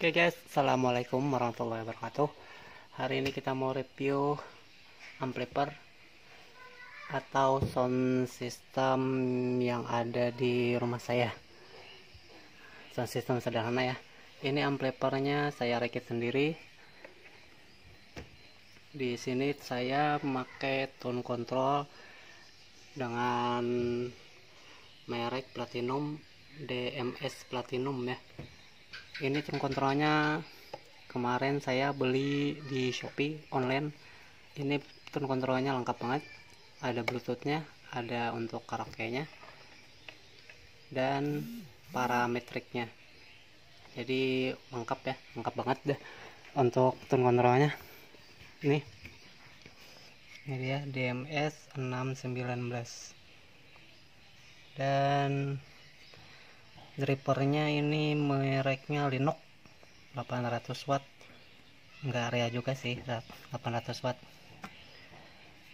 Oke guys, assalamualaikum warahmatullahi wabarakatuh. Hari ini kita mau review amplifier atau sound system yang ada di rumah saya. Sound system sederhana ya. Ini amplifernya saya rakit sendiri. Di sini saya memakai tone control dengan merek platinum, DMS platinum ya. Ini tone controlnya kemarin saya beli di Shopee online. Ini tone controlnya lengkap banget, ada bluetoothnya, ada untuk karaoke-nya, dan parametriknya. Jadi lengkap ya, lengkap banget deh untuk tone controlnya. Nih, ini dia DMS 619, dan drivernya ini mereknya Linux 800 watt, enggak area juga sih, 800 watt.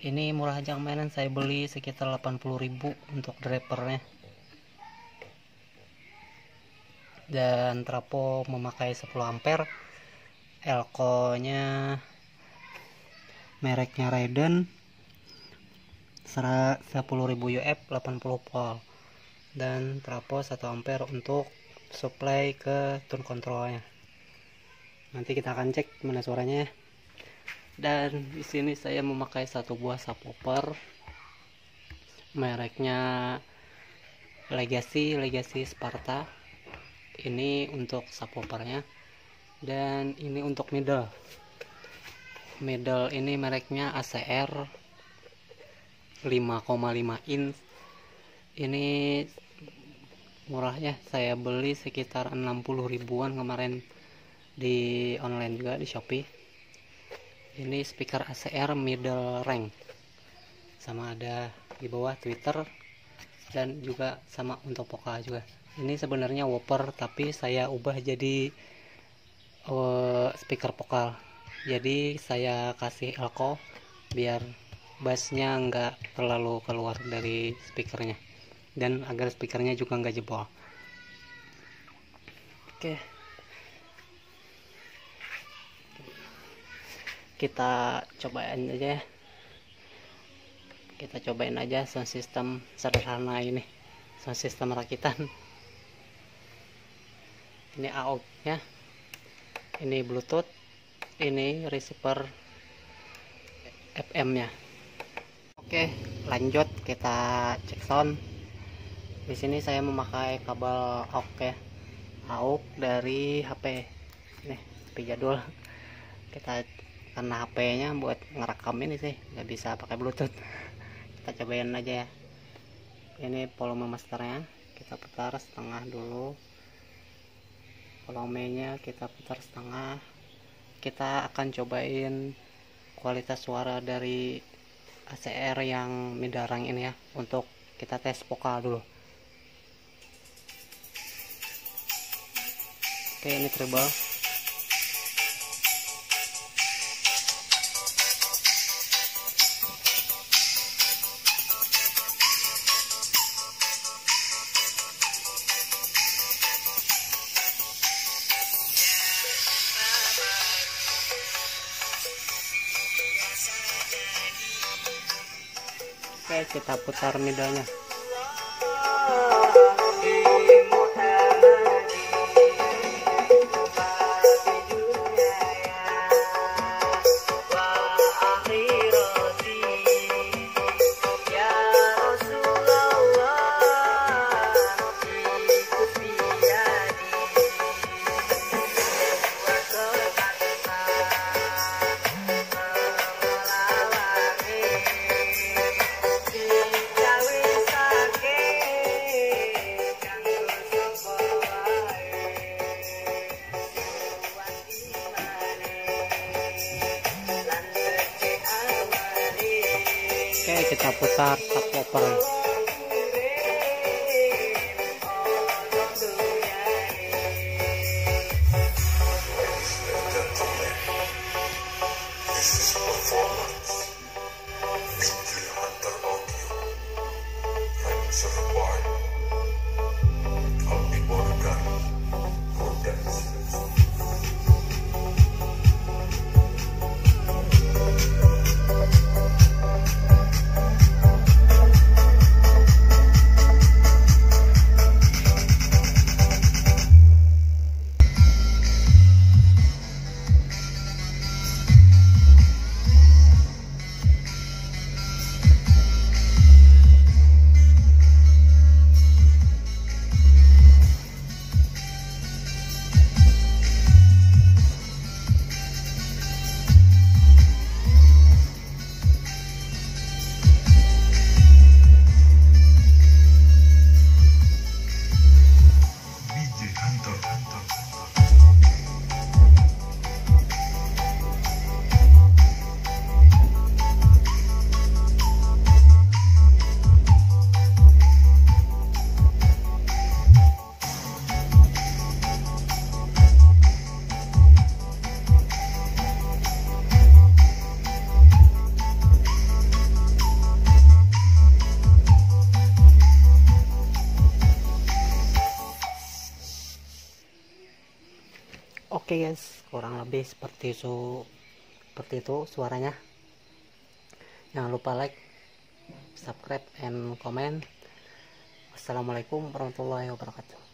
Ini murah aja, mainan saya beli sekitar 80.000 untuk drivernya. Dan trafo memakai 10 ampere, elko nya mereknya Raiden 10.000 UF, 80 volt, dan trafo 1 ampere untuk supply ke tone controlnya. Nanti kita akan cek mana suaranya. Dan di sini saya memakai satu buah subwoofer mereknya Legacy Sparta. Ini untuk subwoofernya, dan ini untuk middle ini mereknya ACR 5,5 inch. Ini murah ya, saya beli sekitar 60 ribuan kemarin di online juga, di Shopee. Ini speaker ACR middle range, sama ada di bawah tweeter, dan juga sama untuk vokal juga. Ini sebenarnya woofer, tapi saya ubah jadi speaker vokal. Jadi saya kasih elko biar bassnya nggak terlalu keluar dari speakernya, dan agar speakernya juga nggak jebol. Oke, kita cobain aja ya, kita cobain aja sound system sederhana ini, sound system rakitan. Ini AUX ya, ini bluetooth, ini receiver FM nya. Oke, lanjut kita cek sound. Di sini saya memakai kabel AUX ya, AUX dari HP nih, HP jadul. Kita karena HP-nya buat ngerekam ini sih, nggak bisa pakai bluetooth. Kita cobain aja ya. Ini volume masternya kita putar setengah dulu, volumenya kita putar setengah. Kita akan cobain kualitas suara dari ACR yang midarang ini ya, untuk kita tes vokal dulu. Oke, ini treble. Oke, kita putar middle-nya. Oke, kita putar subwoofer. Oke guys, kurang lebih seperti itu suaranya. Jangan lupa like, subscribe, and comment. Wassalamualaikum warahmatullahi wabarakatuh.